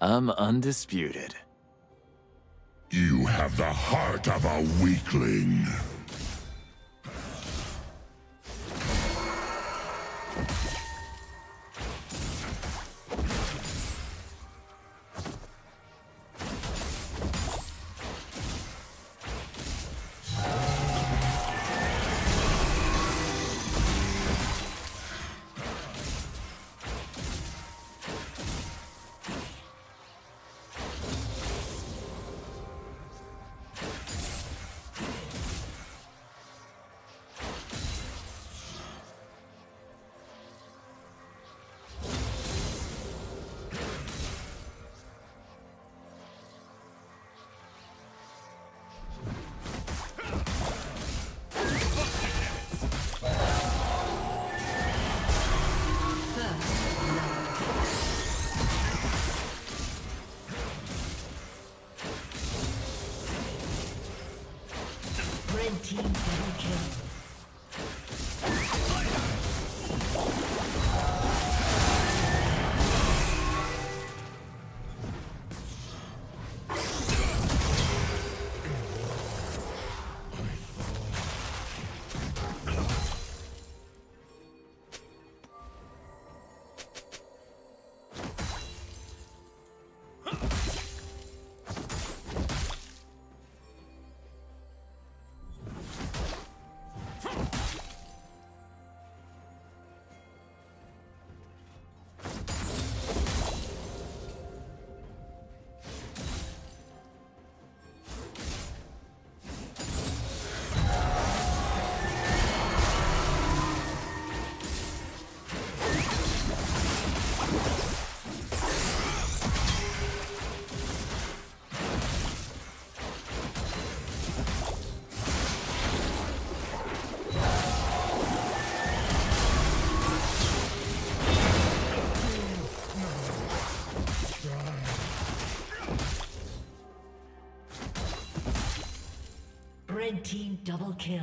I'm undisputed. You have the heart of a weakling. Team double kill. Red team double kill.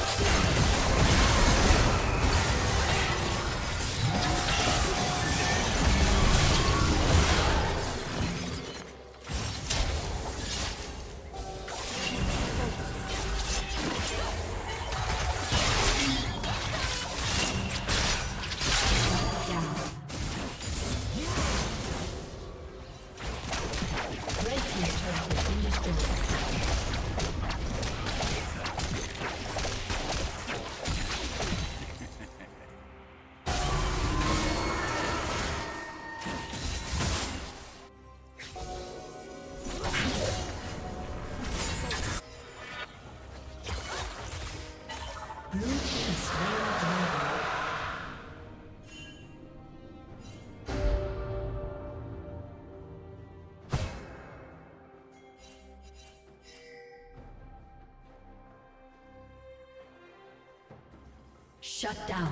Shut down.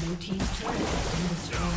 Blue team's turret has been destroyed.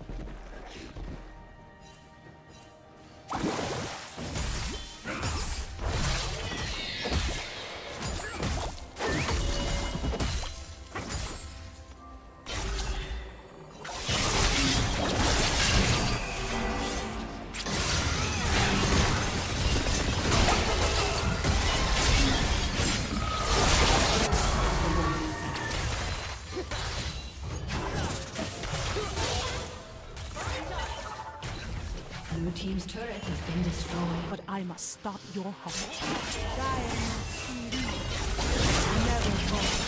Team's turret has been destroyed. But I must stop your heart. Never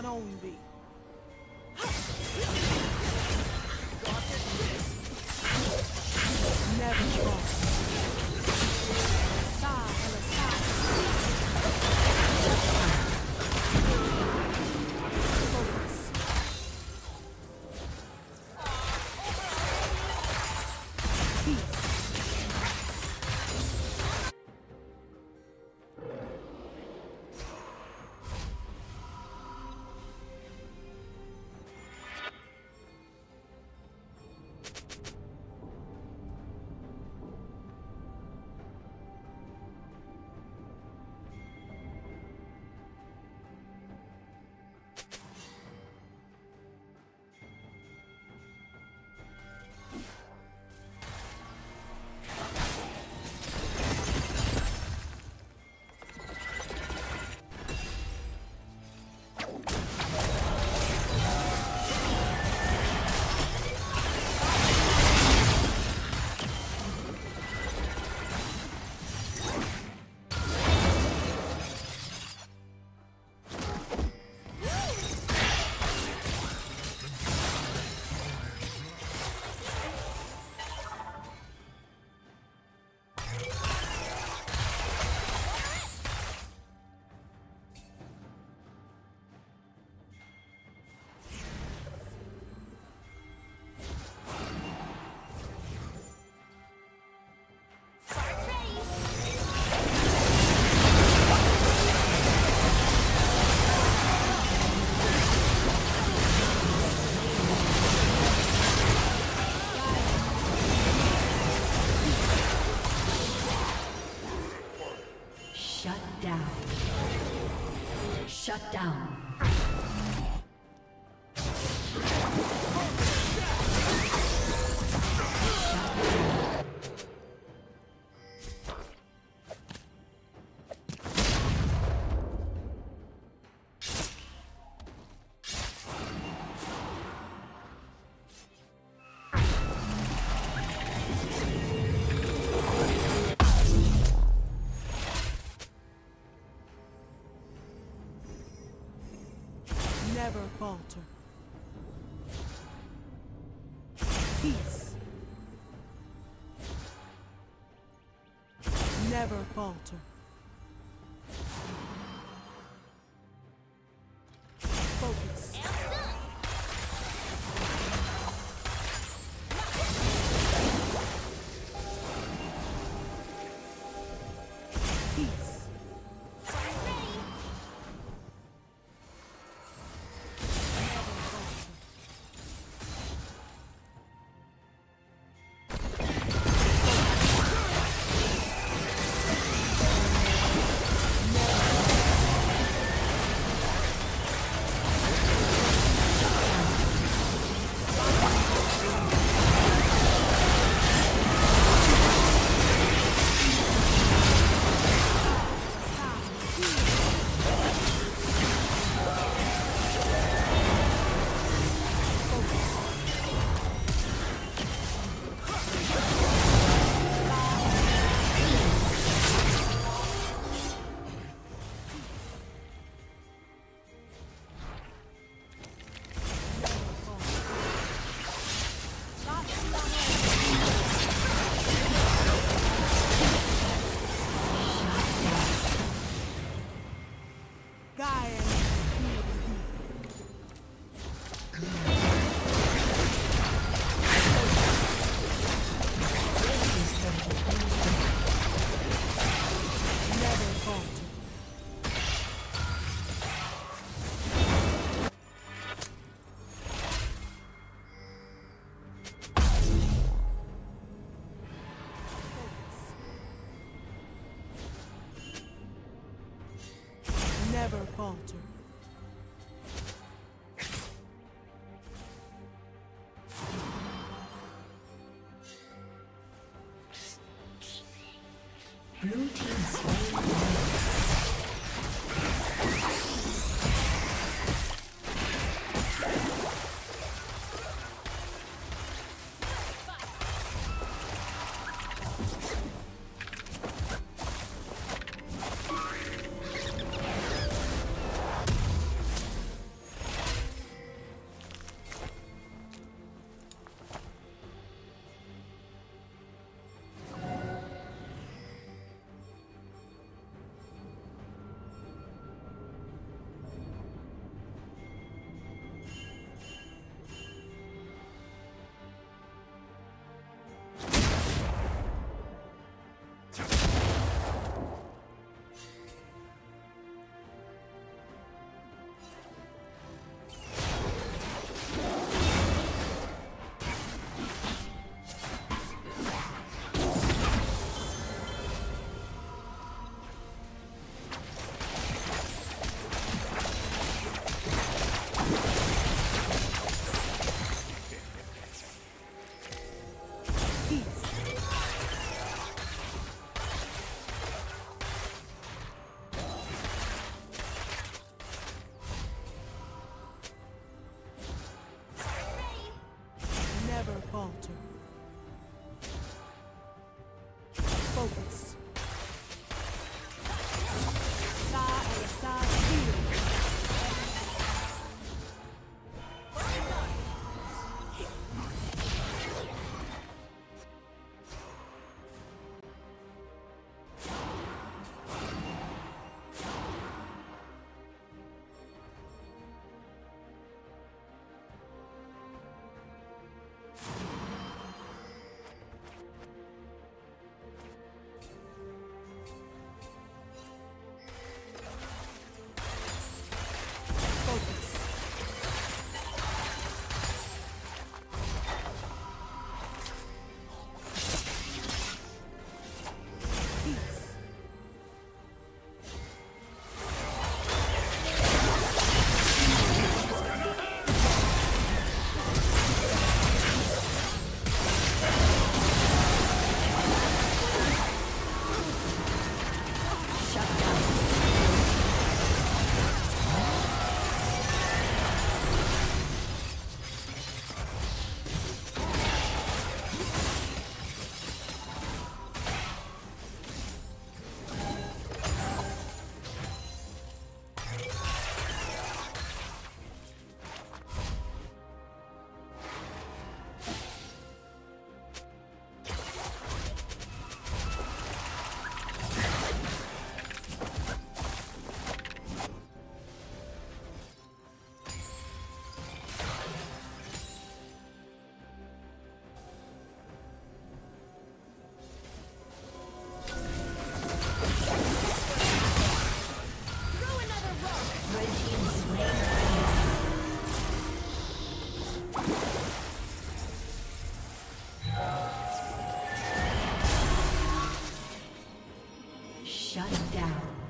thine own be. Never trust. Shut down. Never falter. Peace. Never falter. Focus. Peace. Never falter. Blue team's Shut down.